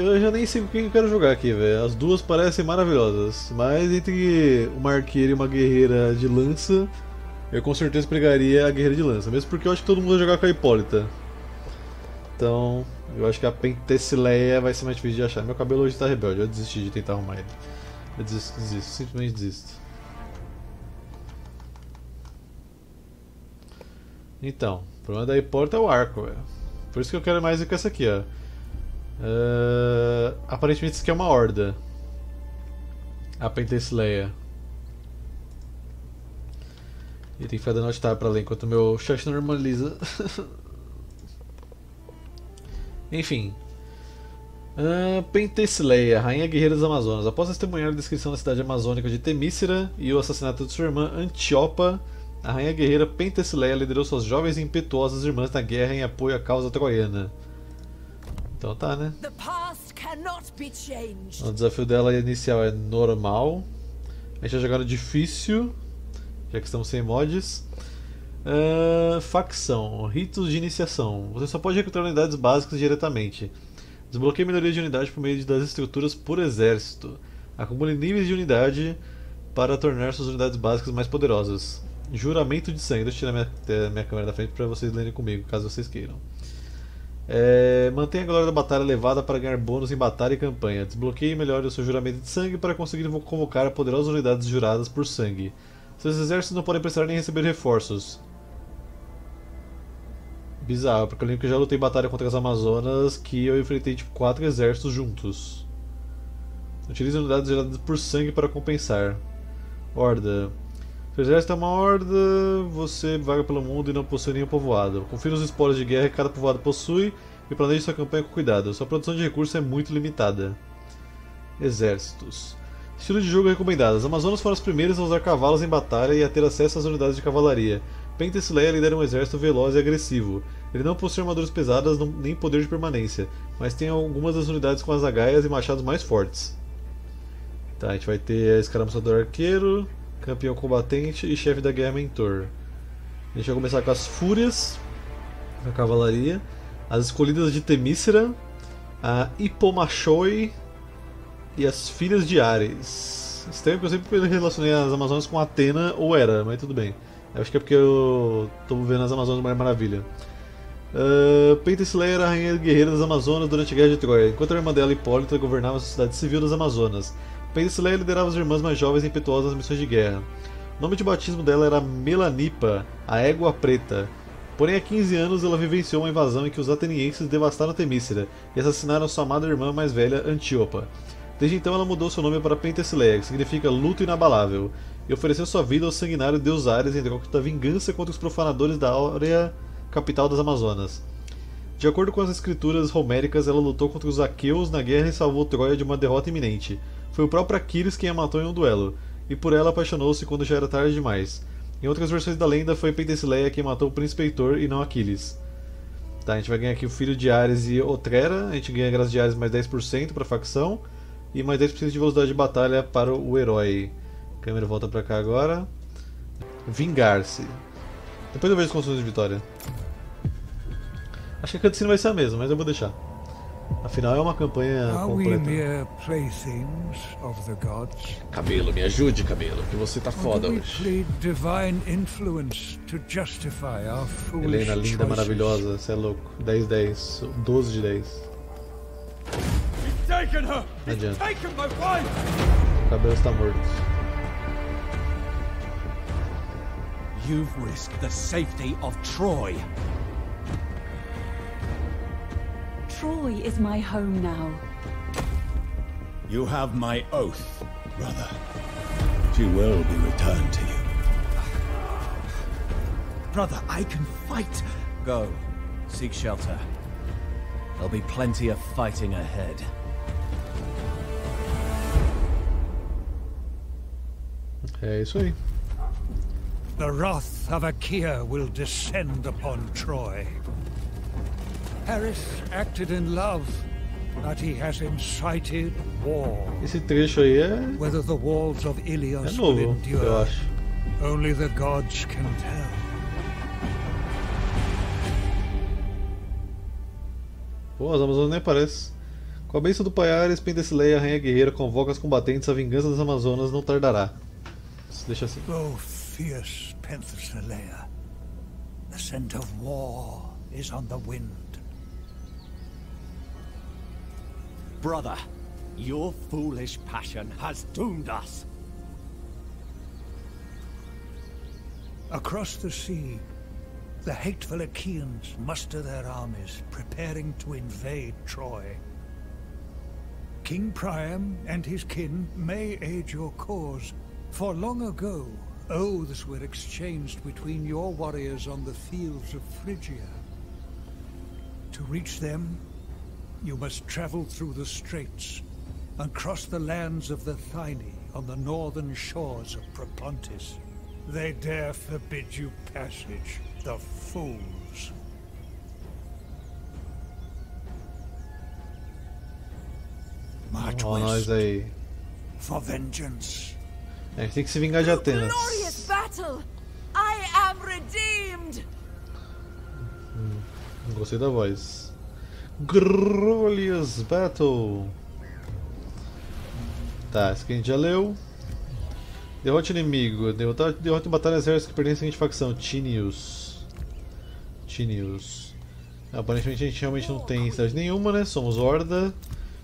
Eu já nem sei com quem eu quero jogar aqui, velho. As duas parecem maravilhosas, mas entre uma arqueira e uma guerreira de lança, eu com certeza pegaria a guerreira de lança, mesmo porque eu acho que todo mundo vai jogar com a Hipólita. Então, eu acho que a Penthesilea vai ser mais difícil de achar. Meu cabelo hoje tá rebelde, eu desisti de tentar arrumar ele. Eu desisto, simplesmente desisto. Então, o problema da Hipólita é o arco, velho. Por isso que eu quero mais do que essa aqui, ó. Aparentemente isso aqui é uma horda. A Penthesilea. E tem que Fedor Notitário pra ler enquanto meu chat normaliza. Enfim. Penthesilea, rainha guerreira dos Amazonas. Após testemunhar a descrição da cidade amazônica de Temíscira e o assassinato de sua irmã Antiopa, a rainha guerreira Penthesilea liderou suas jovens e impetuosas irmãs na guerra em apoio à causa troiana. Então tá, né? O desafio dela inicial é normal. A gente vai jogar no difícil, já que estamos sem mods. Facção, ritos de iniciação. Você só pode recrutar unidades básicas diretamente. Desbloqueie melhorias de unidade por meio das estruturas por exército. Acumule níveis de unidade para tornar suas unidades básicas mais poderosas. Juramento de sangue. Deixa eu tirar minha câmera da frente para vocês lerem comigo, caso vocês queiram. Mantenha a glória da batalha elevada para ganhar bônus em batalha e campanha. Desbloqueie e melhore o seu juramento de sangue para conseguir convocar poderosas unidades juradas por sangue. Seus exércitos não podem precisar nem receber reforços. Bizarro, porque eu lembro que eu já lutei batalha contra as Amazonas, que eu enfrentei tipo 4 exércitos juntos. Utilize unidades geradas por sangue para compensar. Horda. Se o exército é uma horda, você vaga pelo mundo e não possui nenhum povoado. Confira os spoilers de guerra que cada povoado possui e planeje sua campanha com cuidado. Sua produção de recursos é muito limitada. Exércitos. Estilo de jogo recomendado. As Amazonas foram as primeiras a usar cavalos em batalha e a ter acesso às unidades de cavalaria. Penthesilea lidera um exército veloz e agressivo. Ele não possui armaduras pesadas nem poder de permanência, mas tem algumas das unidades com as agaias e machados mais fortes. Tá, a gente vai ter a escaramuçador arqueiro, campeão combatente e chefe da guerra mentor. A gente vai começar com as fúrias, a cavalaria, as escolhidas de Temíscira, a Hipomachoi e as filhas de Ares. Estranho que eu sempre relacionei as Amazonas com Atena ou Hera, mas tudo bem. Eu acho que é porque eu estou vendo as Amazonas da Maravilha. Penthesilea era a rainha guerreira das Amazonas durante a Guerra de Troia, enquanto a irmã dela, Hipólita, governava a sociedade civil das Amazonas. Penthesilea liderava as irmãs mais jovens e impetuosas nas missões de guerra. O nome de batismo dela era Melanipa, a Égua Preta. Porém, há 15 anos ela vivenciou uma invasão em que os atenienses devastaram Temíscira e assassinaram sua amada irmã mais velha, Antíopa. Desde então ela mudou seu nome para Penthesilea, que significa luto inabalável, e ofereceu sua vida ao sanguinário deus Ares em troca da vingança contra os profanadores da áurea capital das Amazonas. De acordo com as escrituras homéricas, ela lutou contra os aqueus na guerra e salvou Troia de uma derrota iminente. Foi o próprio Aquiles quem a matou em um duelo, e por ela apaixonou-se quando já era tarde demais. Em outras versões da lenda, foi Penthesilea quem matou o príncipe Heitor e não Aquiles. Tá, a gente vai ganhar aqui o filho de Ares e Otrera, a gente ganha a graça de Ares mais 10% para a facção, e mais 10% de velocidade de batalha para o herói. A câmera volta pra cá agora. Vingar-se. Depois eu vejo as condições de vitória. Acho que a cutscene vai ser a mesma, mas eu vou deixar. Afinal é uma campanha completa. Cabelo, me ajude, cabelo, que você tá foda hoje. Helena, linda, maravilhosa, você é louco. 10-10, 12 de 10. Não adianta. O cabelo está morto. You've risked the safety of Troy. Troy is my home now. You have my oath, brother. She will be returned to you. Brother, I can fight. Go. Seek shelter. There'll be plenty of fighting ahead. É isso aí. The wrath of Achaea will descend upon Troy. Ares acted in love, but he has incited war. Esse trecho aí é novo, eu acho. Only the gods can tell. Pô, as Amazonas nem aparecem. Com a bênção do pai Ares, Penthesilea, a rainha guerreira, convoca os combatentes à vingança das Amazonas, não tardará. Deixa assim. Oh, fierce Penthesilea, the scent of war is on the wind. Brother, your foolish passion has doomed us. Across the sea, the hateful Achaeans muster their armies, preparing to invade Troy. King Priam and his kin may aid your cause, for long ago, oaths were exchanged between your warriors on the fields of Phrygia. To reach them, you must travel through the straits and cross the lands of the Thyni on the northern shores of Propontis. They dare forbid you passage, the fools. March west for vengeance. É, tem que se vingar de Atenas. Glorious battle! I am redeemed. Gostei da voz. Glorious battle. Tá, isso que a gente já leu. Derrote inimigo. Derrote batalha exército que pertence à seguinte facção: Tínios. Tínios. Aparentemente a gente realmente não tem cidade nenhuma, né? Somos horda.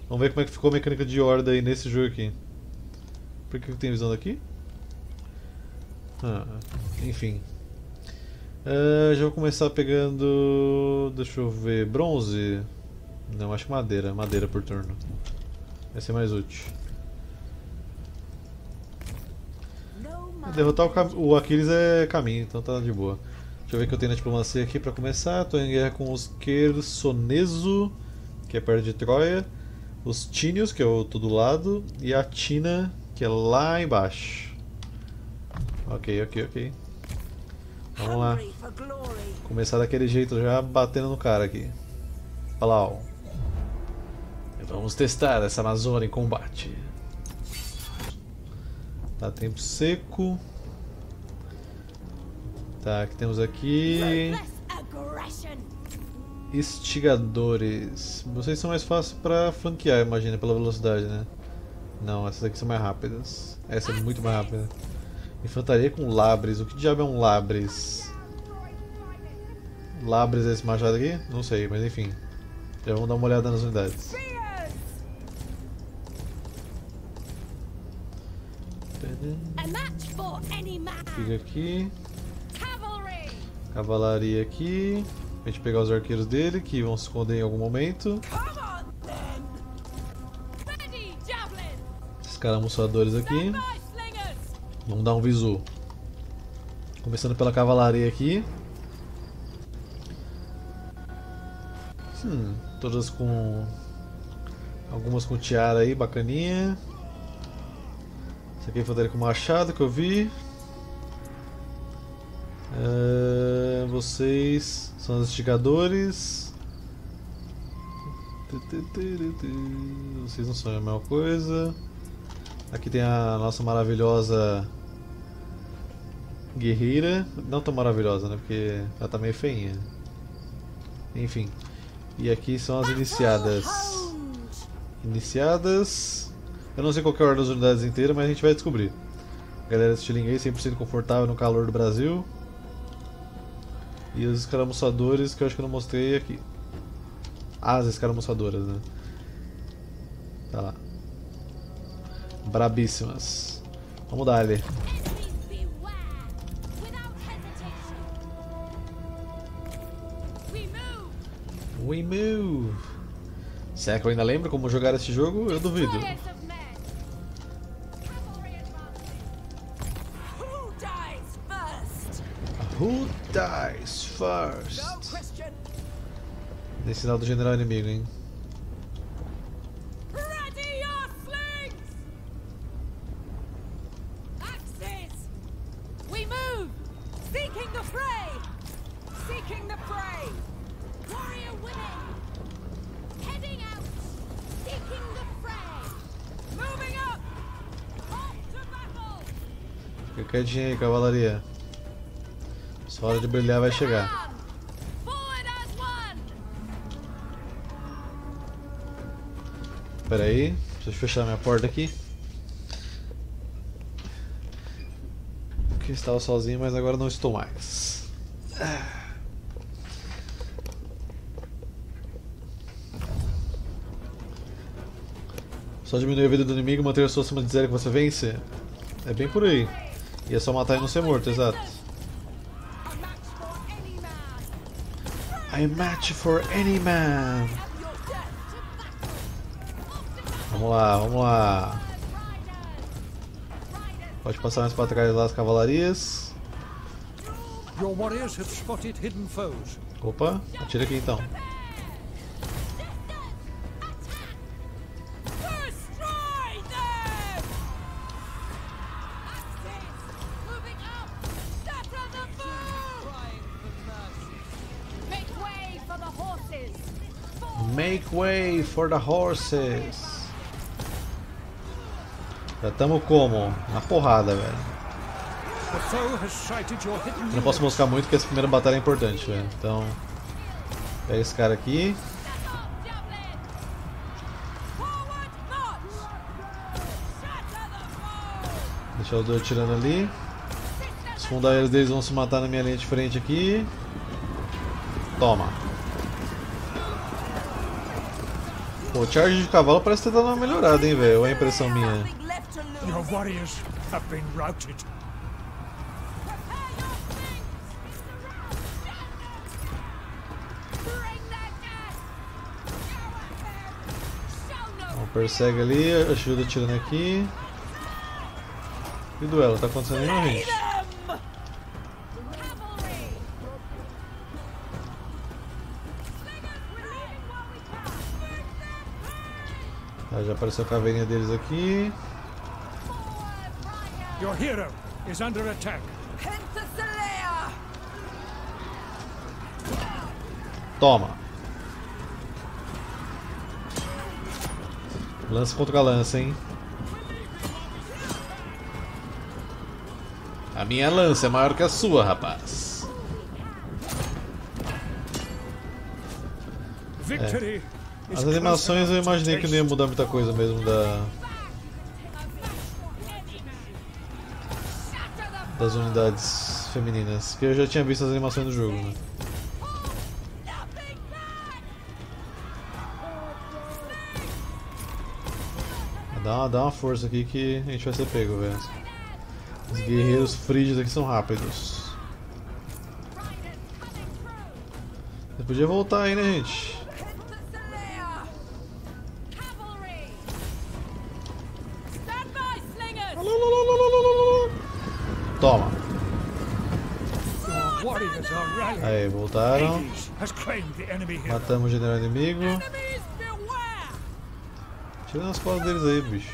Vamos ver como é que ficou a mecânica de horda aí nesse jogo aqui. Por que tem visão daqui? Ah, enfim. Já vou começar pegando... Deixa eu ver... Bronze? Não, acho madeira. Madeira por turno. Vai ser mais útil. Derrotar o Aquiles é caminho, então tá de boa. Deixa eu ver o que eu tenho na diplomacia aqui pra começar. Tô em guerra com os Kersoneso, que é perto de Troia. Os Tínios, que eu tô do lado, e a Atina, que é lá embaixo. Ok. Vamos lá. Começar daquele jeito já, batendo no cara aqui. Palau. Vamos testar essa Amazônia em combate. Tá, tempo seco. Tá, o que temos aqui? Instigadores. Vocês são mais fáceis para flanquear, imagina, pela velocidade, né? Não, essas aqui são mais rápidas. Essa é muito mais rápida. Infantaria com labres. O que diabo é um labres? Labres é esse machado aqui? Não sei, mas enfim. Já vamos dar uma olhada nas unidades. Fica aqui. Cavalaria aqui. A gente pegar os arqueiros dele, que vão se esconder em algum momento. Esses caramuçadores aqui. Vamos dar um visu. Começando pela cavalaria aqui. Todas com... Algumas com tiara aí, bacaninha. Esse aqui foi dele com machado que eu vi. Vocês são os instigadores. Vocês não são a mesma coisa. Aqui tem a nossa maravilhosa guerreira. Não tão maravilhosa, né? Porque ela tá meio feinha. Enfim. E aqui são as iniciadas. Iniciadas. Eu não sei qual que é a ordem das unidades inteiras, mas a gente vai descobrir. Galera estilinguei, 100% confortável no calor do Brasil. E os escaramuçadores que eu acho que eu não mostrei aqui. As escaramuçadoras, né? Tá lá. Brabíssimas. Vamos dar ali. We move! Será que eu ainda lembro como jogar esse jogo? Eu duvido. Who dies first? Dei sinal do general inimigo, hein? Ready your slings! Axes! We move! Seeking the fray! Seeking the fray! Warrior women! Heading out! Seeking the fray! Moving up! Off to battle! Fica quietinho aí, cavalaria. Só a hora de brilhar vai chegar. Pera aí, preciso fechar minha porta aqui. Que estava sozinho, mas agora não estou mais. Só diminuir a vida do inimigo e manter a sua acima de zero que você vence? É bem por aí. E é só matar e não ser morto, exato. I match for any man. Vamos lá, vamos lá. Pode passar mais para trás lá as cavalarias. Opa, atira aqui então. Make way for the horses. Já estamos como? Na porrada, velho. Eu não posso mostrar muito porque essa primeira batalha é importante, velho. Então, pega esse cara aqui. Deixa os dois atirando ali. Os fundadores deles vão se matar na minha linha de frente aqui. Toma. Pô, o charge de cavalo parece ter dado uma melhorada, hein, velho. Ou é a impressão minha? Your warriors have been routed. Então, persegue ali, ajuda atirando aqui. E duelo, tá acontecendo aí, não, gente? Tá, já apareceu a caveirinha deles aqui. Your hero is under attack. Penthesilea. Toma. Lança contra lança, hein? A minha lança é maior que a sua, rapaz. É. As animações eu imaginei que não ia mudar muita coisa mesmo das unidades femininas, porque eu já tinha visto as animações do jogo, né? Dá uma força aqui que a gente vai ser pego, velho. Os guerreiros frígios aqui são rápidos. Você podia voltar aí, né, gente? Toma. Aí, voltaram. Matamos o general inimigo. Tira nas costas deles aí, bicho.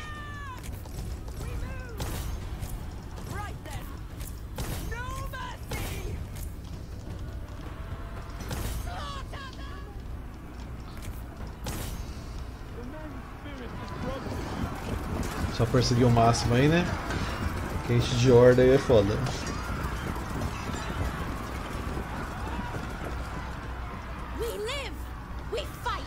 Só perseguir o máximo aí, né? Gente de horda aí é foda. We live, we fight.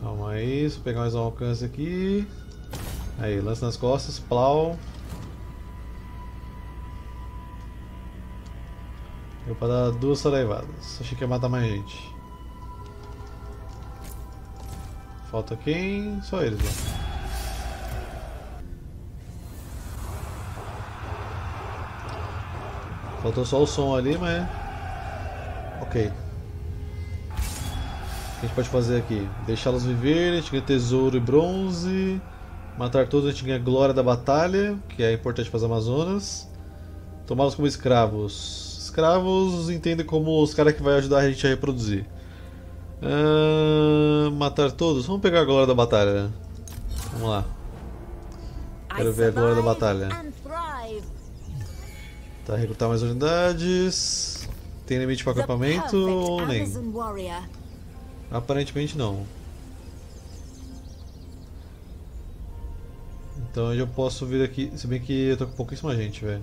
Calma aí, se pegar mais um alcance aqui. Aí, lança nas costas, plau. Para dar duas saraivadas. Achei que ia matar mais gente. Falta quem? Só eles, né? Faltou só o som ali, mas... Ok. O que a gente pode fazer aqui? Deixá-los viver, a gente ganha tesouro e bronze. Matar todos, a gente ganha glória da batalha, que é importante para as Amazonas. Tomá-los como escravos. Escravos entendem como os caras que vai ajudar a gente a reproduzir. Matar todos. Vamos pegar a glória da batalha. Vamos lá. Quero ver a glória da batalha. Tá, recrutar mais unidades. Tem limite para acampamento ou nem? Aparentemente não. Então eu posso vir aqui, se bem que eu tô com pouquíssima gente, velho.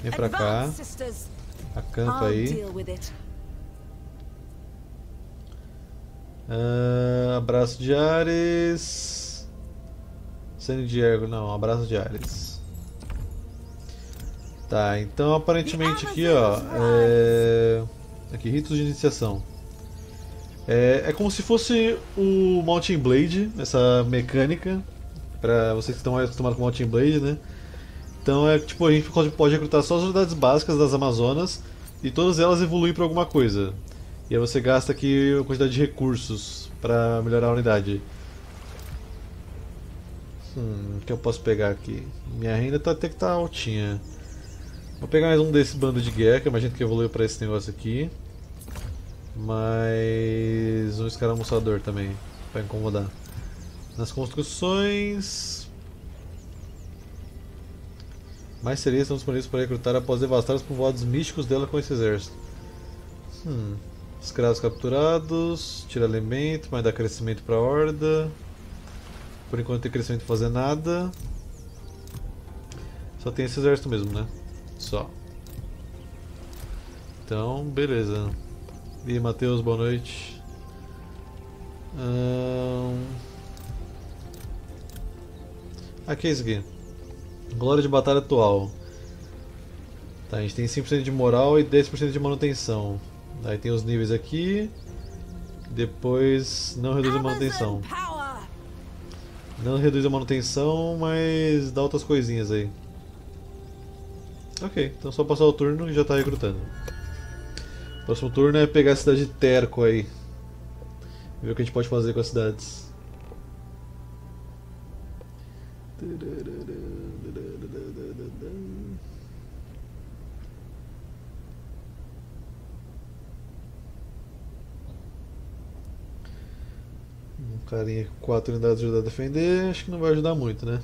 Vem pra cá. Acampa aí. Abraço de Ares. Sangue de Ergo, não, abraço de Ares. Tá, então aparentemente aqui, ó, aqui, ritos de iniciação. É como se fosse o Mountain Blade, essa mecânica. Pra vocês que estão acostumados com o Mountain Blade, né? Então é tipo, a gente pode recrutar só as unidades básicas das Amazonas e todas elas evoluem para alguma coisa. E aí você gasta aqui uma quantidade de recursos para melhorar a unidade. O que eu posso pegar aqui? Minha renda tá, até que tá altinha. Vou pegar mais um desse bando de guerra, que eu imagino que evoluiu para esse negócio aqui. Mais um escaramuçador também, para incomodar. Nas construções... mais sereias são disponíveis para recrutar após devastar os povoados místicos dela com esse exército. Escravos capturados, tira alimento, mas dá crescimento para a horda. Por enquanto tem crescimento pra fazer nada. Só tem esse exército mesmo, né? Só. Então, beleza. E aí, Matheus, boa noite. Aqui é isso aqui. Glória de batalha atual. Tá, a gente tem 5% de moral e 10% de manutenção. Aí tem os níveis aqui. Depois não reduz a manutenção. Não reduz a manutenção, mas dá outras coisinhas aí. Ok, então só passar o turno e já tá recrutando. Próximo turno é pegar a cidade de Terco aí. Ver o que a gente pode fazer com as cidades. Um carinha com 4 unidades ajudar a defender, acho que não vai ajudar muito, né?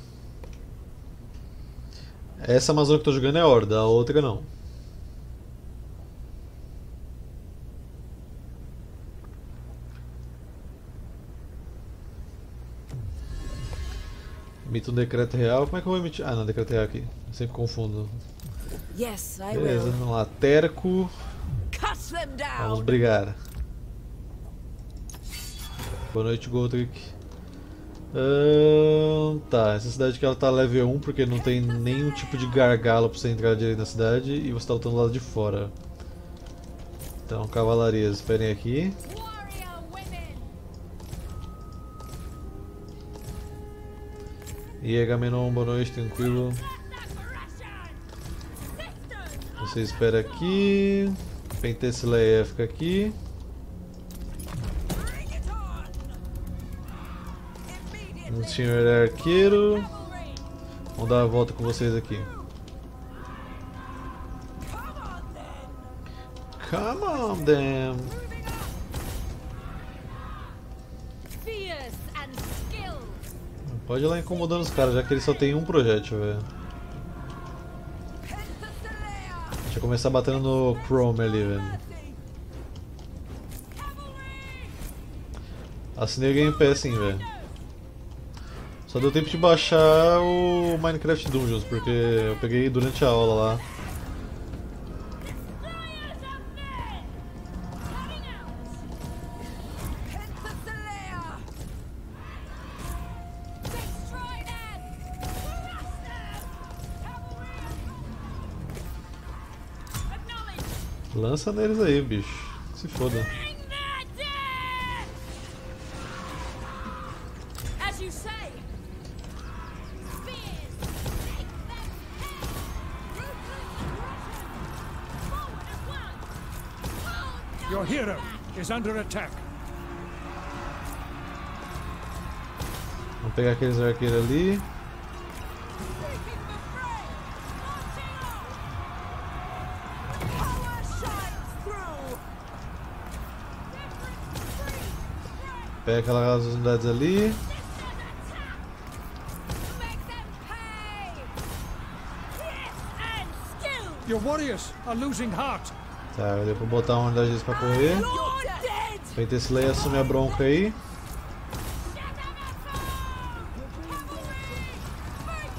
Essa Amazônia que eu tô jogando é a Horda, a outra não. Emito um decreto real, como é que eu vou emitir? Ah não, decreto real aqui, eu sempre confundo. Beleza, vamos lá, Terco. Vamos brigar. Boa noite, Godric. Tá, essa cidade que ela tá level 1 porque não tem nenhum tipo de gargalo pra você entrar direito na cidade e você tá lutando do lado de fora. Então, cavalarias, esperem aqui. E aí, Gamenon, boa noite, tranquilo. Você espera aqui. Penthesilea fica aqui. Um senhor arqueiro. Vamos dar a volta com vocês aqui. Come on, then. Pode ir lá incomodando os caras, já que eles só tem um projétil, velho. Deixa eu começar batendo no Chrome ali, velho. Assinei o Game Pass, sim, velho. Só deu tempo de baixar o Minecraft Dungeons, porque eu peguei durante a aula lá. Lança neles aí, bicho. Se foda. Your hero is under attack. Vamos pegar aqueles arqueiros ali. Pega aquelas unidades ali. Your warriors are losing heart. Tá, deu pra botar uma unidade deles pra correr. Penthesilea assume a bronca aí.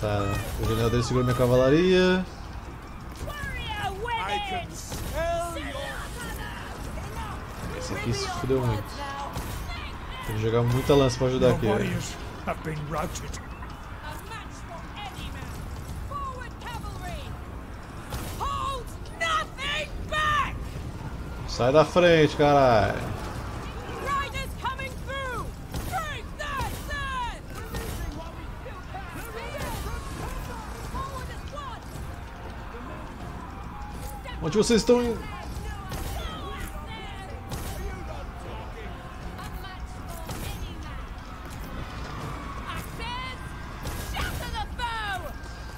Tá, o general dele segura minha cavalaria. Esse aqui se fudeu muito. Tem que jogar muita lança pra ajudar aqui. Sai da frente, caralho. Onde vocês estão indo?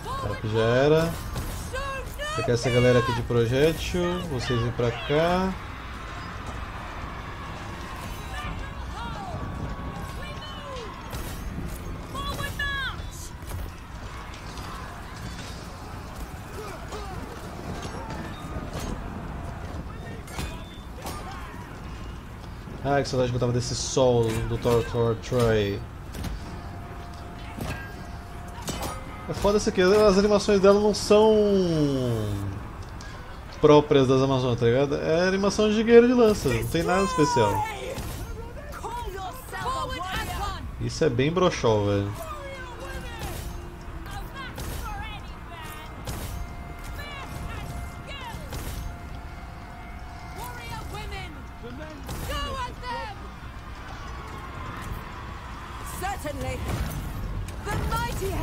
Tá, já era. Fica essa galera aqui de projétil. Vocês vêm pra cá. Ah, que saudade que eu tava desse sol do Troy. É foda isso aqui, as animações dela não são próprias das Amazonas, tá ligado? É animação de guerreiro de lança, não tem nada especial. Isso é bem broxol, velho.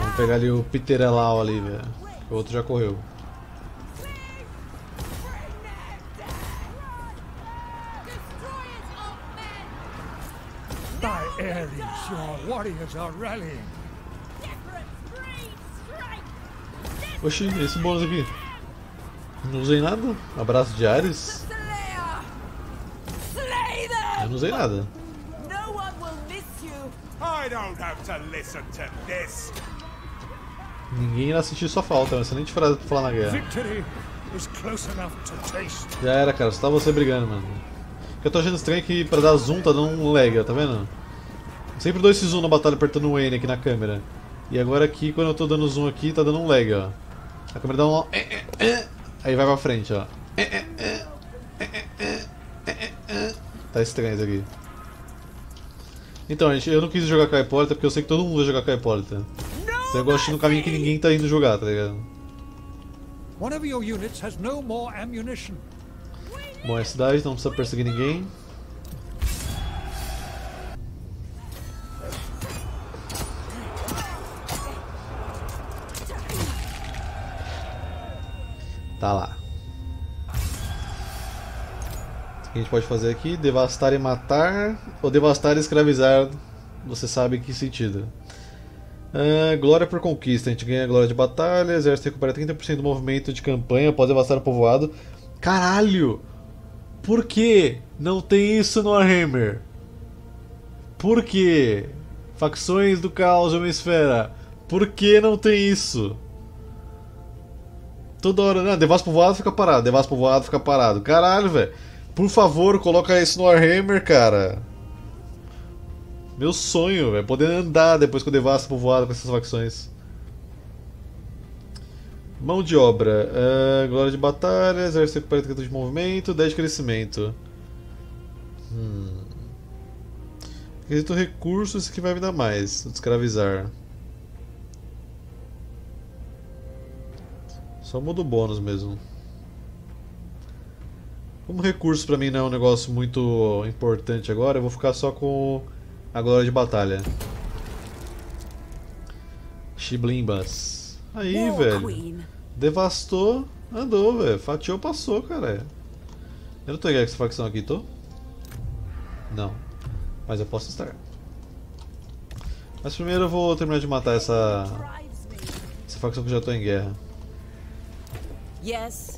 Vou pegar ali o Pterelau ali, velho. O outro já correu. By Ares, your warriors are rallying. Oxi, esse bônus aqui. Não usei nada. Abraço de Ares. Eu não usei nada. Ninguém irá sentir sua falta, é uma excelente frase pra falar na guerra. Já era, cara, só tá você brigando, mano. O que eu tô achando estranho é que pra dar zoom tá dando um lag, tá vendo? Sempre dou esse zoom na batalha apertando o N aqui na câmera. E agora aqui, quando eu tô dando zoom aqui, tá dando um lag, ó. A câmera dá um... Aí vai pra frente, ó. Tá estranho isso aqui. Então, gente, eu não quis jogar com a Hipólita porque eu sei que todo mundo vai jogar com a Hipólita. Então eu gosto de ir no caminho que ninguém tá indo jogar, tá ligado? Bom, é a cidade, não precisa perseguir ninguém. Tá lá. O que a gente pode fazer aqui? Devastar e matar, ou devastar e escravizar, você sabe em que sentido. Glória por conquista, a gente ganha glória de batalha, exército recupera 30% do movimento de campanha após devastar o povoado. Caralho! Por que não tem isso no Warhammer? Por que? Facções do caos de uma esfera, por que não tem isso? Toda hora, né? Devasta o povoado, fica parado, devasta o povoado, fica parado. Caralho, velho! Por favor, coloca isso no Warhammer, cara. Meu sonho é poder andar depois que eu devasto povoado com essas facções. Mão de obra. Glória de batalha, exército recupera 30 de movimento, 10 de crescimento. Acredito recursos que vai me dar mais. Escravizar. Só muda o bônus mesmo. Como recurso pra mim não é um negócio muito importante agora, eu vou ficar só com a glória de batalha. Chiblimbas. Aí, velho. Devastou, andou, velho. Fatiou, passou, cara. Eu não tô ligado com essa facção aqui, tô? Não. Mas eu posso estar. Mas primeiro eu vou terminar de matar essa facção que eu já tô em guerra. Sim.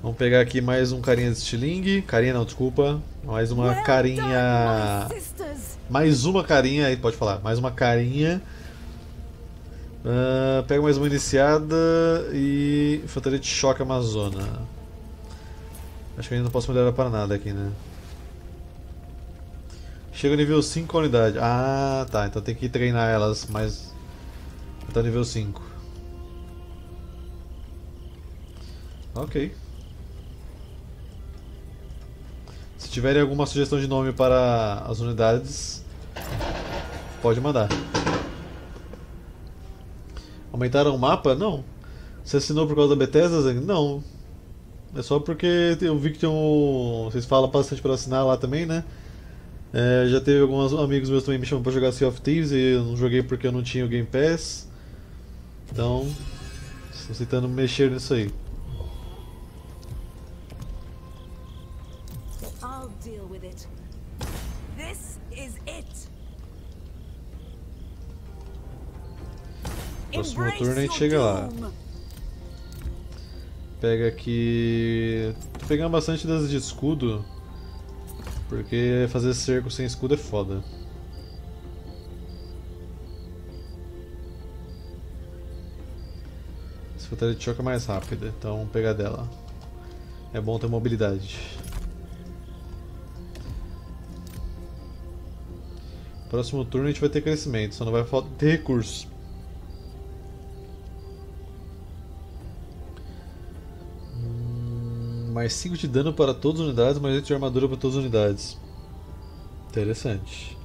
Vamos pegar aqui mais um carinha de estilingue. Carinha não, desculpa. Mais uma carinha. Mais uma carinha, aí pode falar. Mais uma carinha. Pega mais uma iniciada e infantaria de choque amazona. Acho que ainda não posso melhorar para nada aqui, né? Chega ao nível 5 a unidade. Ah, tá. Então tem que treinar elas mais. Tá nível 5. Ok. Se tiverem alguma sugestão de nome para as unidades, pode mandar. Aumentaram o mapa? Não. Você assinou por causa da Bethesda, Zang? Não. É só porque eu vi que tem um... Vocês falam bastante para assinar lá também, né? É, já teve alguns amigos meus também me chamam para jogar Sea of Thieves e eu não joguei porque eu não tinha o Game Pass. Então, estou tentando mexer nisso aí. Próximo turno a gente chega lá. Pega aqui... Tô pegando bastante das de escudo, porque fazer cerco sem escudo é foda. Essa batalha de choque é mais rápida, então vamos pegar dela. É bom ter mobilidade. Próximo turno a gente vai ter crescimento, só não vai faltar ter recursos. Mais 5 de dano para todas as unidades, mais 8 de armadura para todas as unidades. Interessante.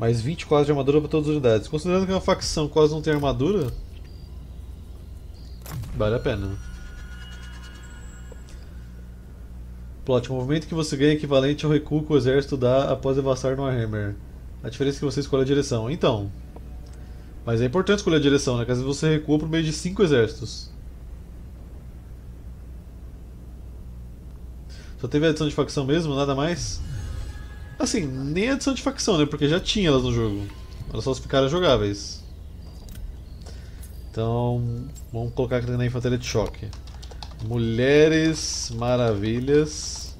Mais 24 de armadura para todas as unidades. Considerando que uma facção quase não tem armadura, vale a pena. Plot: o movimento que você ganha é equivalente ao recuo que o exército dá após devassar no Warhammer. A diferença é que você escolhe a direção. Então, mas é importante escolher a direção, né? Porque às vezes você recua por meio de 5 exércitos. Só teve a adição de facção mesmo, nada mais? Assim, nem a adição de facção, né? Porque já tinha elas no jogo. Elas só ficaram jogáveis. Então, vamos colocar aqui na infantaria de choque. Mulheres maravilhas.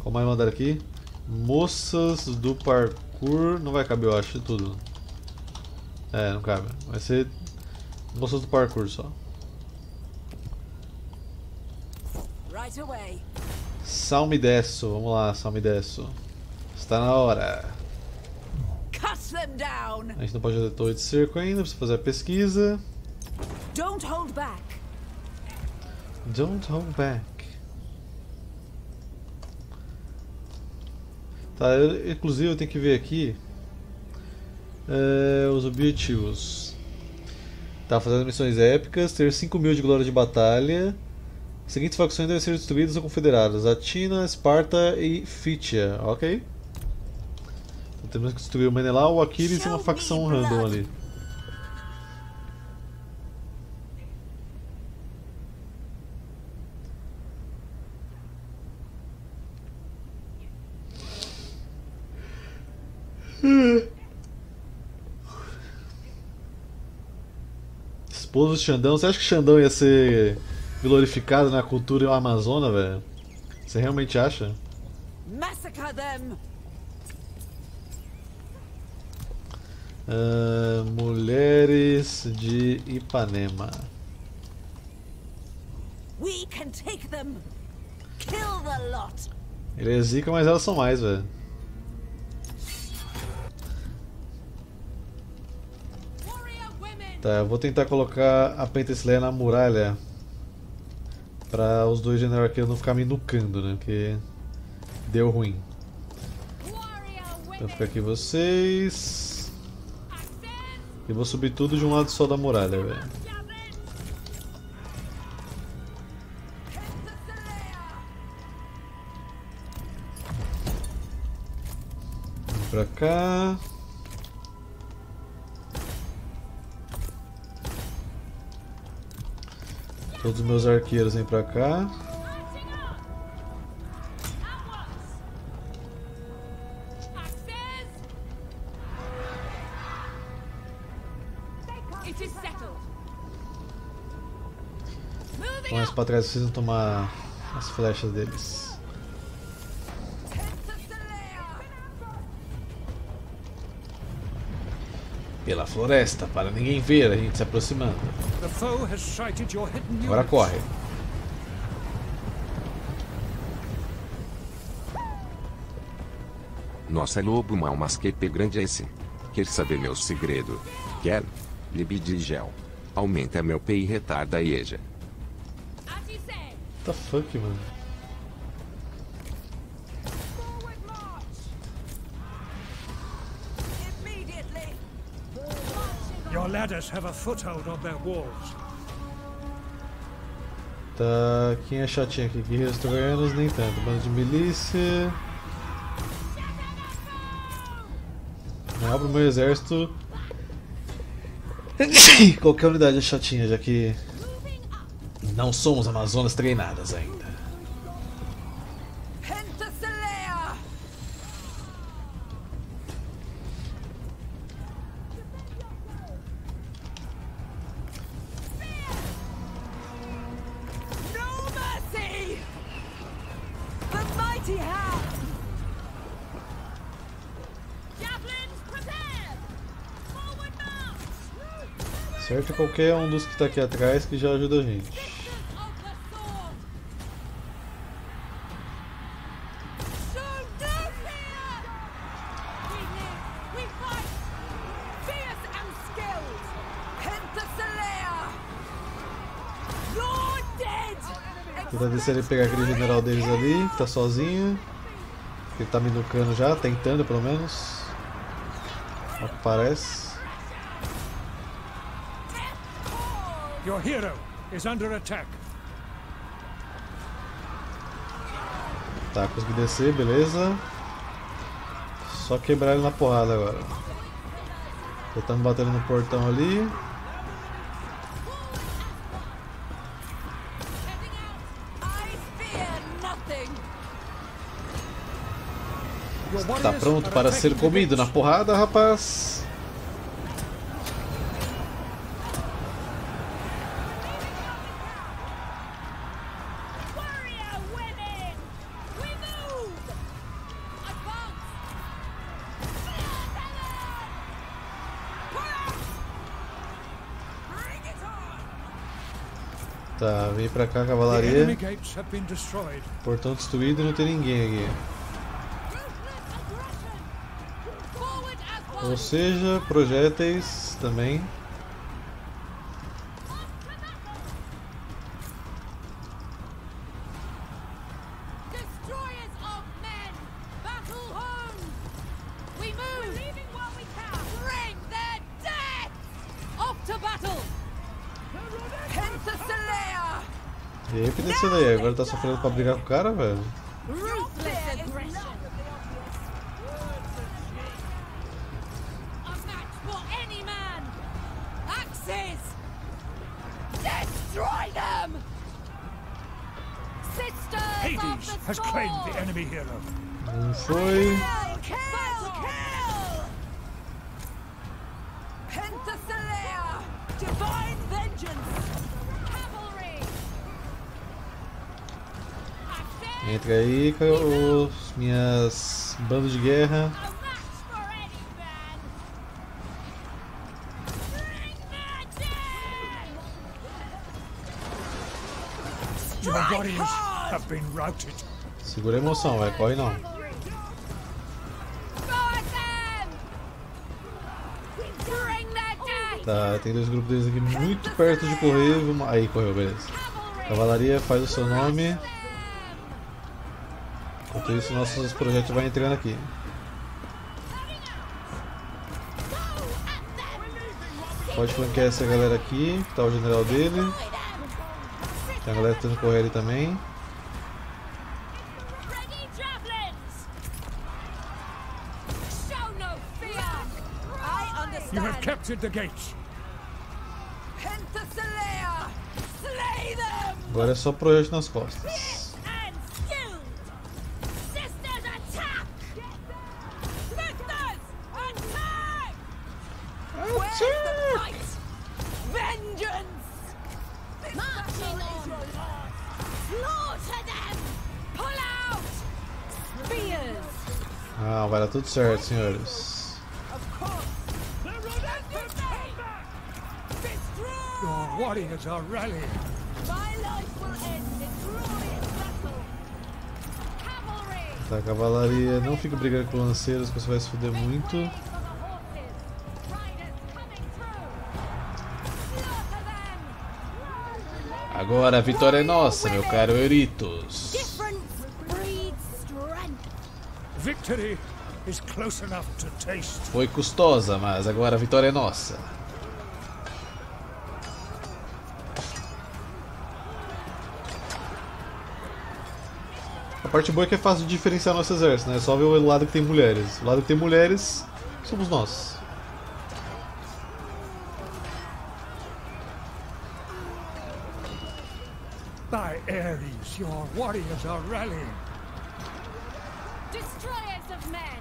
Qual mais mandar aqui? Moças do parkour. Não vai caber, eu acho, tudo. É, não cabe. Vai ser moças do parkour só. Salmidesso, vamos lá, Salmidesso. Está na hora. A gente não pode fazer torre de cerco ainda, precisa fazer a pesquisa. Don't hold back. Don't hold back. Tá, inclusive eu tenho que ver aqui os objetivos. Tá, fazendo missões épicas, ter 5.000 de glória de batalha. As seguintes facções devem ser destruídas ou confederadas: Atena, Esparta e Fitia. Ok. Então, temos que destruir o Menelau, o Aquiles e uma facção random ali. Esposo de Xandão. Você acha que Xandão ia ser glorificado na cultura amazona, velho? Você realmente acha? Mulheres de Ipanema. Ele é zica, mas elas são mais, velho. Tá, eu vou tentar colocar a Penthesilea na muralha, pra os dois generais aqui não ficarem me nucando, né? Porque deu ruim. Então fica aqui vocês. Eu vou subir tudo de um lado só da muralha, velho. Pra cá. Todos os meus arqueiros vêm pra cá. Mas pra trás precisam tomar as flechas deles. Pela floresta, para ninguém ver a gente se aproximando. Agora corre. Nossa, lobo mau, mas que pé grande é esse? Quer saber meu segredo? Quer, libidigel. Aumenta meu P e retarda a Eja. What the fuck, mano? Your ladders have a foothold on their walls. Tá, quem é chatinho aqui? Guerreiros troianos nem tanto. Bando de milícia. Abro meu exército. Qualquer unidade é chatinha, já que não somos amazonas treinadas ainda. Penthesilea. No mercy. The mighty hand. Javelins prepare. Forward march. Certo, qualquer um dos que está aqui atrás que já ajuda a gente. Se ele pegar aquele general deles ali, que tá sozinho, ele tá me nucando já, tentando pelo menos. Ao que parece. Your hero is under attack. Tá, consegui descer, beleza. Só quebrar ele na porrada agora. Tentando bater ele no portão ali. Tá pronto para ser comido na porrada, rapaz. Tá, vem pra cá, cavalaria. Portão destruído e não tem ninguém aqui. Ou seja, projéteis também. E aí, Penthesilea, agora tá sofrendo pra brigar com o cara, velho. Não foi. Entra aí com os minhas bandas de guerra. Segura a emoção, vai, corre não. Tá, tem dois grupos deles aqui muito perto de correr. Vamos... Aí, correu, beleza. Cavalaria, faz o seu nome. Enquanto isso, nossos projetos vão entrando aqui. Pode flanquear essa galera aqui, que tá o general dele. Tem a galera tentando correr ali também. Agora é só projeto nas costas. Ah, vai dar tudo certo, senhores. Warriors are rallying. My life will end in glorious battle. Cavalry. Tá, cavalaria, não fica brigando com lanceiros, que você vai se fuder muito. Agora a vitória é nossa, meu caro Eurytus. Foi custosa, mas agora a vitória é nossa. A parte boa é que é fácil de diferenciar nosso exército, né? É só ver o lado que tem mulheres. O lado que tem mulheres somos nós. By Ares, your warriors are rallying. Destroyers of men,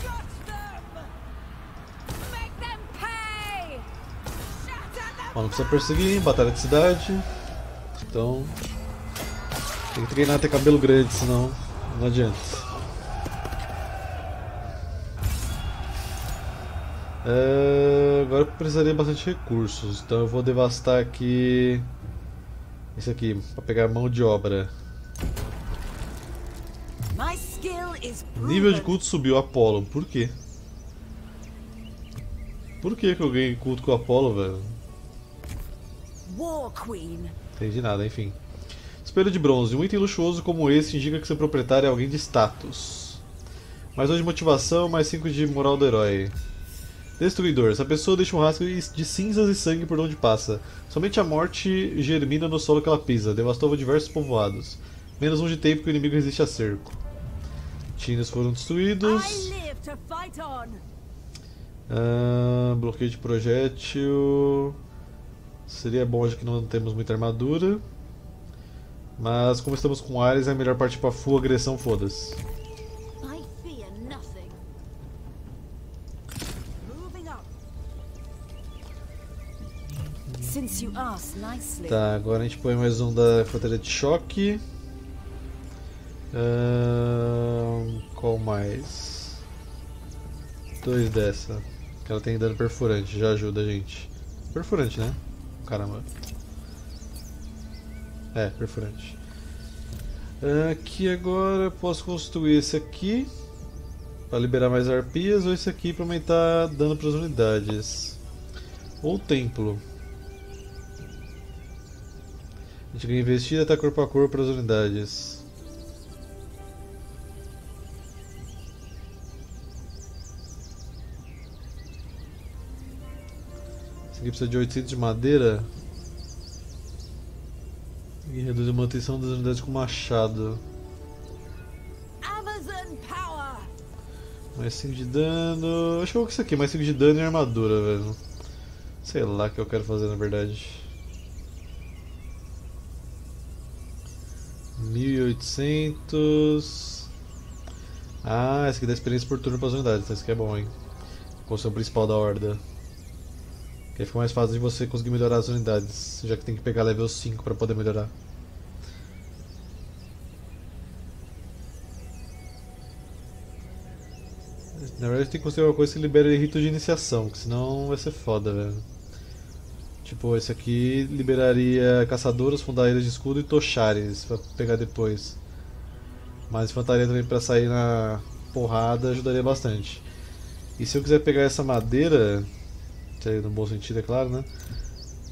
judge them. Make them pay. Bom, não precisa perseguir, batalha de cidade. Então, tem que treinar até cabelo grande, senão não adianta. Agora eu precisaria bastante recursos, então eu vou devastar aqui. Esse aqui, para pegar mão de obra. Nível de culto subiu, Apollo. Por quê? Por que que eu ganhei culto com Apollo, velho? Entendi nada, enfim. Espelho de bronze. Um item luxuoso como esse indica que seu proprietário é alguém de status. Mais 2 de motivação, mais 5 de moral do herói. Destruidor. Essa pessoa deixa um rastro de cinzas e sangue por onde passa. Somente a morte germina no solo que ela pisa. Devastou diversos povoados. Menos 1 de tempo que o inimigo resiste a cerco. Tínios foram destruídos. Bloqueio de projétil. Seria bom já que não temos muita armadura. Mas como estamos com Ares, é melhor partir para full agressão, foda-se. Tá, agora a gente põe mais um da infantaria de choque. Qual mais? 2 dessa. Que ela tem dano perfurante, já ajuda a gente. Perfurante, né? Caramba. É, perfurante. Aqui agora eu posso construir esse aqui para liberar mais arpias, ou esse aqui para aumentar dano para as unidades. Ou templo. A gente ganha investida, tá corpo a corpo para as unidades. Esse aqui precisa de 800 de madeira. E reduz a manutenção das unidades com machado. Mais 5 de dano. Acho que eu vou com isso aqui, mais 5 de dano e armadura, velho. Sei lá o que eu quero fazer na verdade. 1800. Ah, esse aqui dá experiência por turno para as unidades, então esse aqui é bom, hein? Construção principal da horda. Que aí fica mais fácil de você conseguir melhorar as unidades, já que tem que pegar level 5 para poder melhorar. Na verdade tem que construir uma coisa que libera rito de iniciação, que senão vai ser foda, velho. Tipo, esse aqui liberaria caçadoras, fundadeiras de escudo e tochares pra pegar depois. Mas infantaria também pra sair na porrada ajudaria bastante. E se eu quiser pegar essa madeira, no bom sentido é claro, né?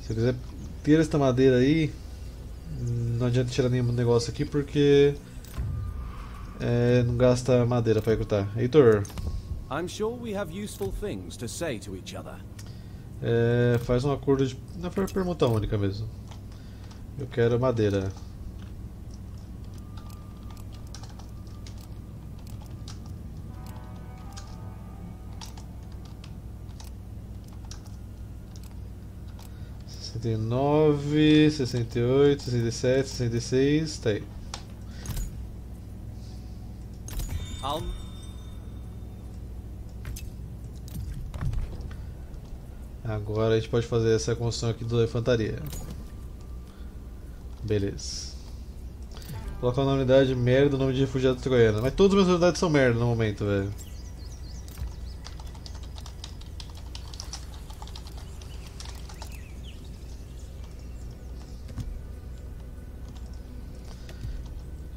Se eu quiser ter essa madeira aí, não adianta tirar nenhum negócio aqui porque não gasta madeira pra recrutar. Heitor. I'm sure we have useful things to say to each other. Faz um acordo de... Não é pra permuta única mesmo. Eu quero madeira. $69, $68, $67, $66, tá aí. Agora a gente pode fazer essa construção aqui da infantaria. Beleza. Colocar na unidade merda o nome de refugiado troiano. Mas todas as minhas unidades são merda no momento, velho.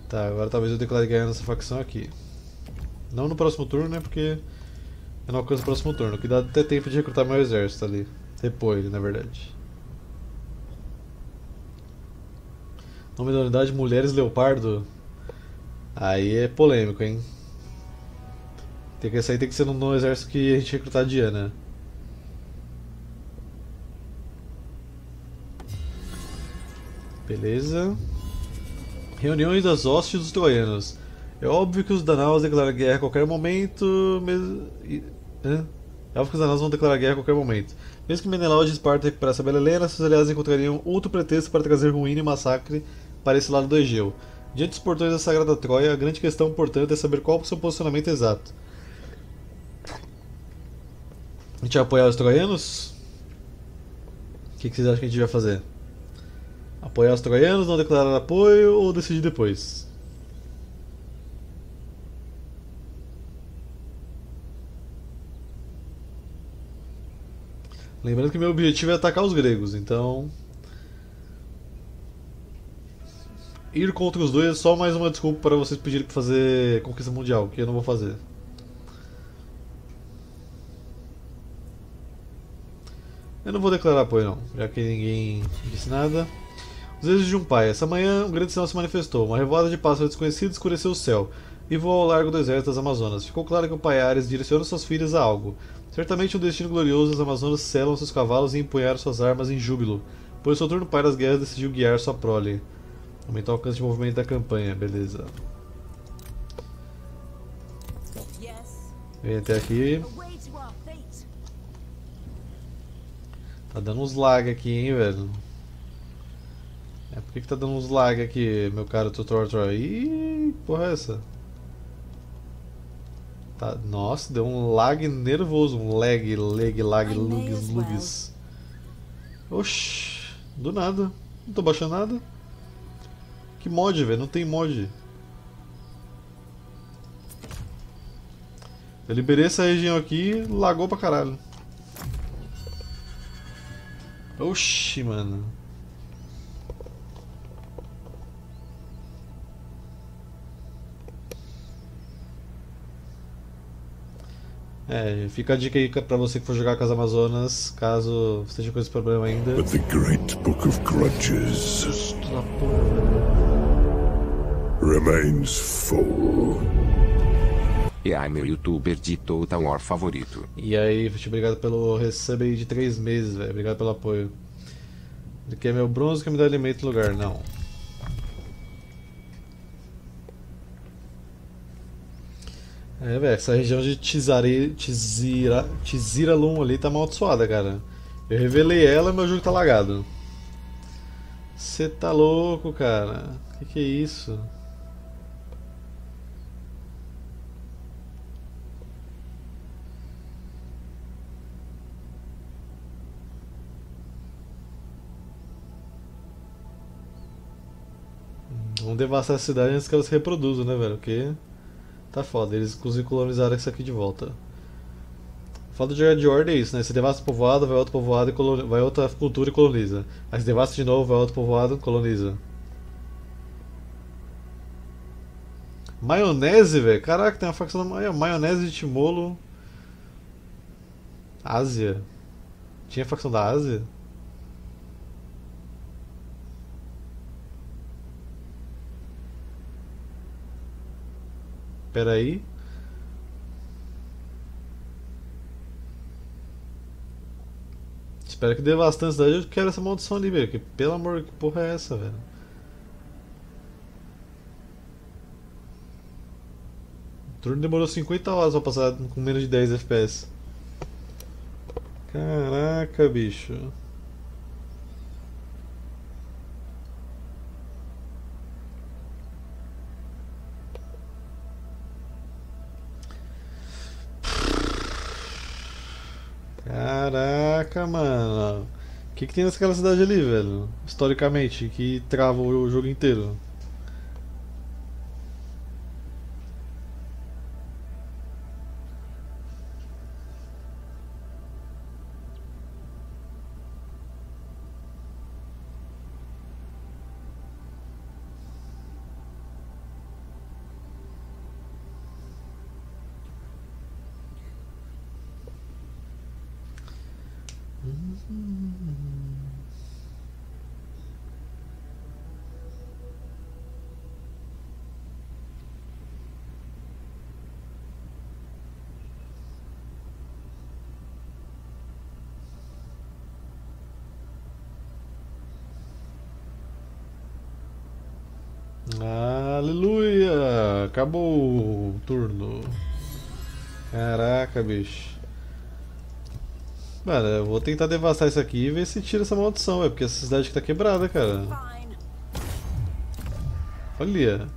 Tá, agora talvez eu declare ganhar nessa facção aqui. Não no próximo turno, né? Porque... eu não alcanço o próximo turno, que dá até tempo de recrutar meu exército ali. Repor ele, na verdade. Nome da unidade, mulheres leopardo. Aí é polêmico, hein? Tem que, essa aí tem que ser no exército que a gente recrutar a Diana. Beleza. Reuniões das hostes dos troianos. É óbvio que os Danaus declaram guerra a qualquer momento. É óbvio que os Danaus vão declarar guerra a qualquer momento. Mesmo que Menelau de Esparta recuperasse a bela Helena, seus aliados encontrariam outro pretexto para trazer ruína e massacre para esse lado do Egeu. Diante dos portões da Sagrada Troia, a grande questão, portanto, é saber qual é o seu posicionamento exato. A gente vai apoiar os troianos? O que vocês acham que a gente vai fazer? Apoiar os troianos, não declarar apoio ou decidir depois? Lembrando que meu objetivo é atacar os gregos, então... ir contra os dois é só mais uma desculpa para vocês pedirem para fazer conquista mundial, que eu não vou fazer. Eu não vou declarar apoio não, já que ninguém disse nada. Os desejos de um pai. Essa manhã um grande sinal se manifestou. Uma revoada de pássaros desconhecidos escureceu o céu e voou ao largo do deserto das Amazonas. Ficou claro que o pai Ares direciona suas filhas a algo. Certamente um destino glorioso, as Amazonas selam seus cavalos e empunharam suas armas em júbilo, pois o soturno pai das guerras decidiu guiar sua prole. Aumentar o alcance de movimento da campanha, beleza. Vem até aqui. Tá dando uns lag aqui, hein, velho. É, por que tá dando uns lag aqui, meu caro Tutor? Ih, porra é essa? Tá, nossa, deu um lag nervoso. Um lag, lugs. Oxi, do nada. Não tô baixando nada. Que mod, velho? Não tem mod. Eu liberei essa região aqui, lagou pra caralho. Oxi, mano. É, fica a dica aí pra você que for jogar com as Amazonas, caso esteja com esse problema ainda. But the great book of grudges remains full. E aí, meu youtuber de Total War favorito. E aí, obrigado pelo resub aí de 3 meses, velho. Obrigado pelo apoio. Ele quer meu bronze, que me dá alimento no lugar, não. É, velho, essa região de Tisiralum ali tá amaldiçoada, cara. Eu revelei ela e meu jogo tá lagado. Você tá louco, cara. Que é isso? Vamos devastar a cidade antes que ela se reproduza, né, velho? Porque... tá foda, eles inclusive colonizaram isso aqui de volta. Falta de jogar de ordem é isso, né? Se devasta o povoado, vai outro povoado e vai outra cultura e coloniza. Aí se devasta de novo, vai outro povoado e coloniza. Maionese, velho? Caraca, tem uma facção da Maionese de Timolo. Ásia? Tinha facção da Ásia? Pera aí. Espero que devastando a cidade. Eu quero essa maldição ali, velho. Que pelo amor, que porra é essa, velho? O turno demorou 50 horas pra passar com menos de 10 FPS. Caraca, bicho. Caraca, mano. O que tem naquela cidade ali, velho? Historicamente, que trava o jogo inteiro. Aleluia! Acabou o turno. Caraca, bicho. Cara, eu vou tentar devastar isso aqui e ver se tira essa maldição, é porque essa cidade aqui tá quebrada, cara. Olha.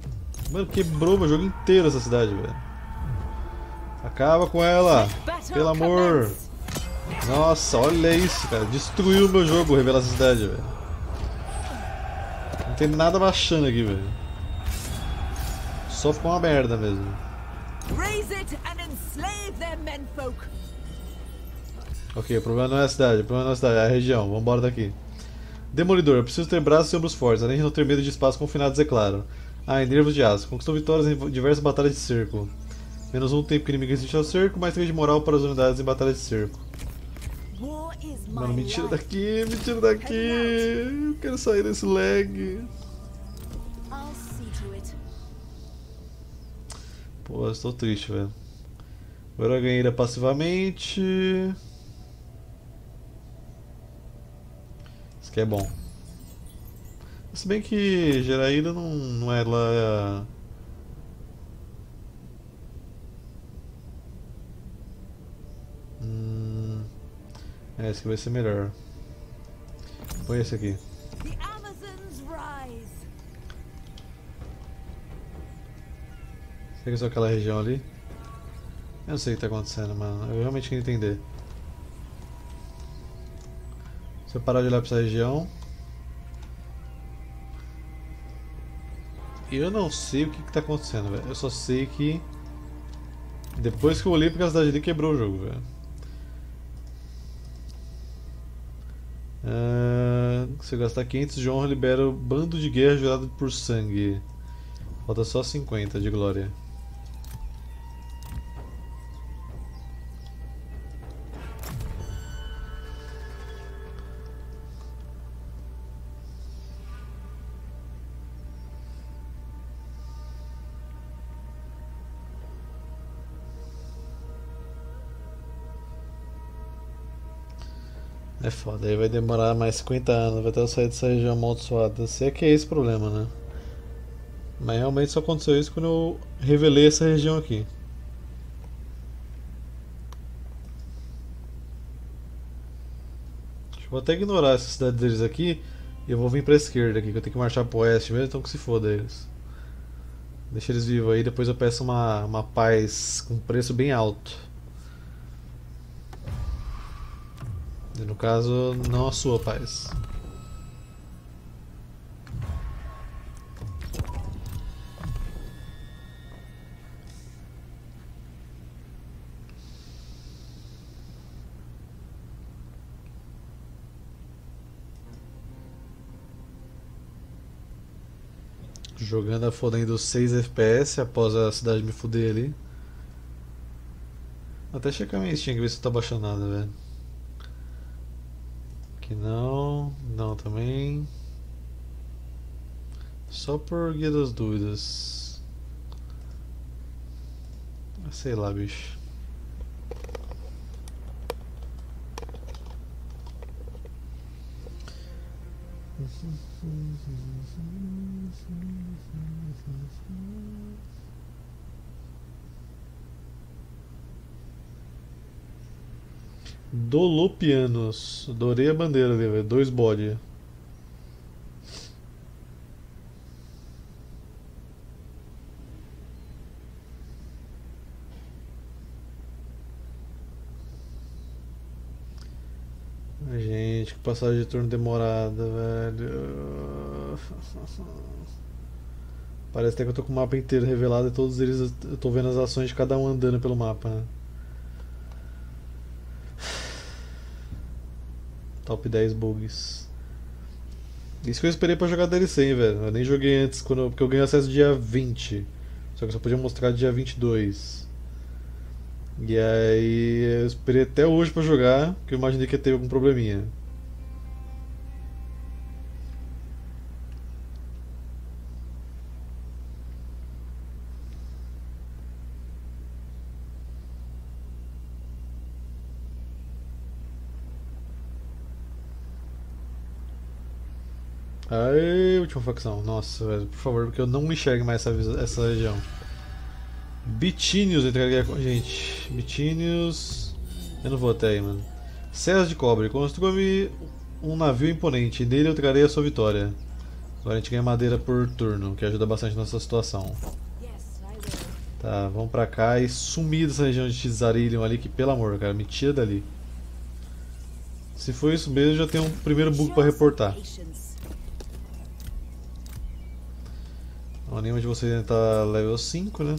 Mano, quebrou meu jogo inteiro essa cidade, velho. Acaba com ela, pelo amor. Nossa, olha isso, cara. Destruiu meu jogo, revelar essa cidade, velho. Não tem nada baixando aqui, velho. Só ficou uma merda mesmo. Ok, o problema não é a cidade, o problema não é a cidade, é a região. Vamos embora daqui. Demolidor, eu preciso ter braços e ombros fortes, além de não ter medo de espaços confinados, é claro. Ah, em nervos de aço. Conquistou vitórias em diversas batalhas de cerco. Menos um tempo que inimigo resiste ao cerco, mais 3 de moral para as unidades em batalhas de cerco. Mano, me tira daqui, me tira daqui. Eu quero sair desse lag. Pô, eu estou triste, velho. Agora eu ganhei passivamente. Que é bom. Se bem que Geraída não é lá. É, esse aqui vai ser melhor. Põe esse aqui. Será que é só aquela região ali? Eu não sei o que tá acontecendo, mano. Eu realmente queria entender. Se eu parar de olhar pra essa região. Eu não sei o que tá acontecendo, velho. Eu só sei que depois que eu olhei porque a cidade ali quebrou o jogo, velho. Se eu gastar 500 de honra, libera o bando de guerra jurado por sangue. Falta só 50 de glória. É foda, aí vai demorar mais 50 anos, vai até eu sair dessa região amaldiçoada. Se é que é esse o problema, né? Mas realmente só aconteceu isso quando eu revelei essa região aqui. Acho que vou até ignorar essa cidade deles aqui e eu vou vir pra esquerda aqui, que eu tenho que marchar pro oeste mesmo, então que se foda eles. Deixa eles vivos aí, depois eu peço uma paz com preço bem alto. No caso, não a sua paz. Jogando a fodendo 6 FPS após a cidade me fuder ali. Até checar minha Steam, ver se não tá baixando nada, velho. Não, não também. Só por guia das dúvidas. Sei lá, bicho. Dolopianos, adorei a bandeira ali, velho. 2 body. Ai, gente, que passagem de turno demorada, velho. Parece até que eu tô com o mapa inteiro revelado e todos eles eu tô vendo as ações de cada um andando pelo mapa, né? Top 10 bugs. Isso que eu esperei pra jogar DLC, hein, velho. Eu nem joguei antes, porque eu ganhei acesso dia 20. Só que eu só podia mostrar dia 22. E aí eu esperei até hoje pra jogar, porque eu imaginei que ia ter algum probleminha. Aê, última facção. Nossa, velho, por favor, porque eu não enxergo mais essa região. Bitínios, entreguei com gente. Bitínios. Eu não vou até aí, mano. Serras de cobre. Construa-me um navio imponente. Nele eu trarei a sua vitória. Agora a gente ganha madeira por turno, que ajuda bastante nossa situação. Tá, vamos pra cá e sumir dessa região de Tisare ali, que pelo amor, cara, me tira dali. Se for isso mesmo, já tem um primeiro bug pra reportar. Não, nenhuma de vocês ainda tá level 5, né?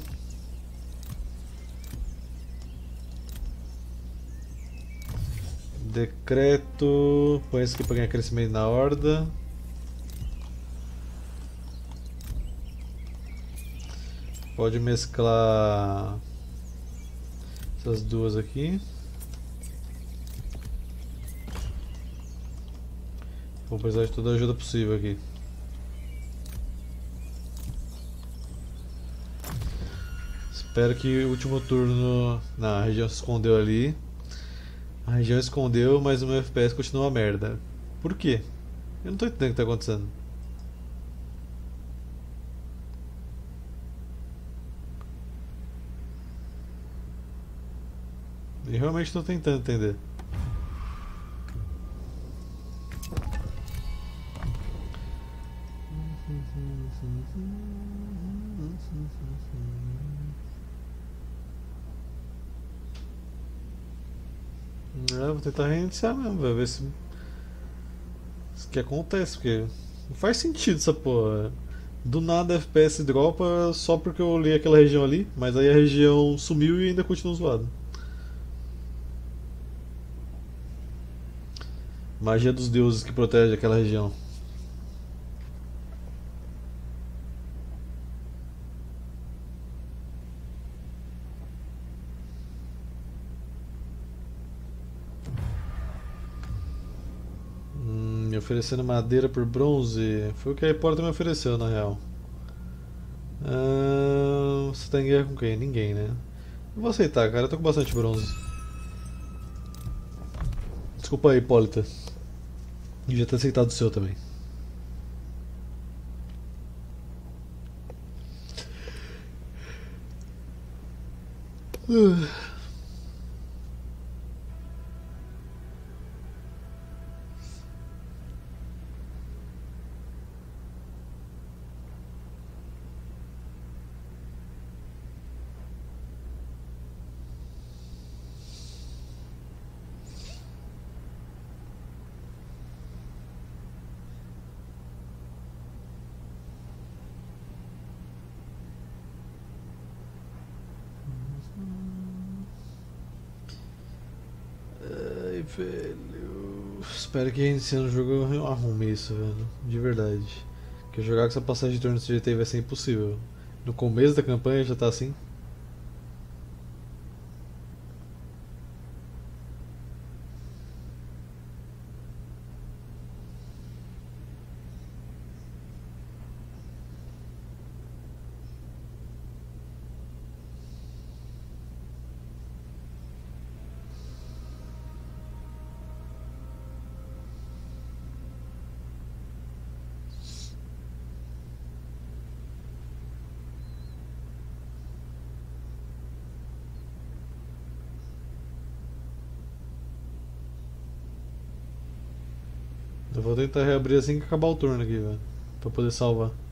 Decreto. Põe isso aqui pra ganhar crescimento na horda. Pode mesclar essas duas aqui. Vou precisar de toda a ajuda possível aqui. Espero que o último turno... Não, a região se escondeu ali. A região escondeu, mas o meu FPS continua uma merda. Por quê? Eu não tô entendendo o que tá acontecendo. Eu realmente estou tentando entender. Vou tentar reiniciar mesmo, vai ver se isso que acontece, porque não faz sentido essa porra. Do nada a FPS dropa só porque eu li aquela região ali, mas aí a região sumiu e ainda continua zoada. Magia dos deuses que protege aquela região. Me oferecendo madeira por bronze. Foi o que a Hipólita me ofereceu, na real. Você tá em guerra com quem? Ninguém, né? Eu vou aceitar, cara. Eu tô com bastante bronze. Desculpa aí, Hipólita. Devia ter aceitado o seu também. Espero que iniciando o jogo eu arrume isso, velho. De verdade. Porque jogar com essa passagem de turno desse jeito aí vai ser impossível. No começo da campanha já tá assim. Eu vou tentar reabrir assim que acabar o turno aqui, velho, pra poder salvar.